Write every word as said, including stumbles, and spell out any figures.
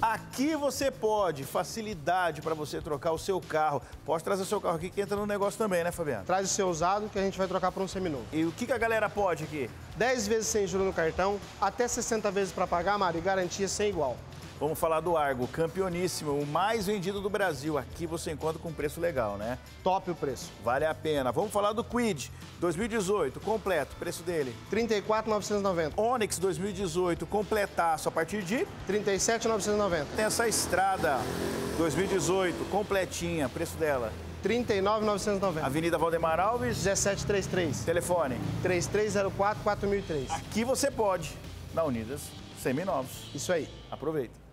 Aqui você pode, facilidade para você trocar o seu carro. Pode trazer o seu carro aqui que entra no negócio também, né, Fabiano? Traz o seu usado que a gente vai trocar por um seminovo. E o que, que a galera pode aqui? dez vezes sem juros no cartão, até sessenta vezes para pagar, Mário, e garantia sem igual. Vamos falar do Argo, campeoníssimo, o mais vendido do Brasil. Aqui você encontra com preço legal, né? Top o preço. Vale a pena. Vamos falar do Kwid, dois mil e dezoito, completo, preço dele? trinta e quatro mil novecentos e noventa. Onix dois mil e dezoito, completaço, a partir de? trinta e sete mil novecentos e noventa. Tem essa Estrada dois mil e dezoito, completinha, preço dela? trinta e nove mil novecentos e noventa. Avenida Valdemar Alves? dezessete trinta e três. Telefone? três três zero quatro, quatro mil e três. Aqui você pode, na Unidas Seminovos. Isso aí. Aproveita.